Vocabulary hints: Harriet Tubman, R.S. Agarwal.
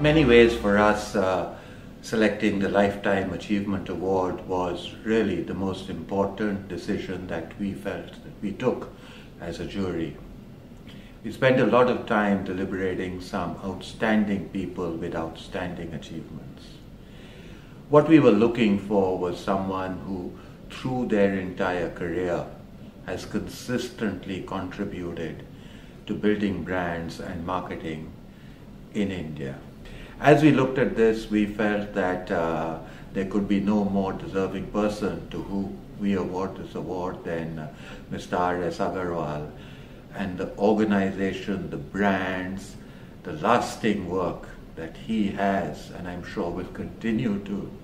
Many ways for us, selecting the Lifetime Achievement Award was really the most important decision that we felt that we took as a jury. We spent a lot of time deliberating some outstanding people with outstanding achievements. What we were looking for was someone who, through their entire career, has consistently contributed to building brands and marketing in India. As we looked at this, we felt that there could be no more deserving person to whom we award this award than Mr. R.S. Agarwal, and the organization, the brands, the lasting work that he has, and I'm sure will continue to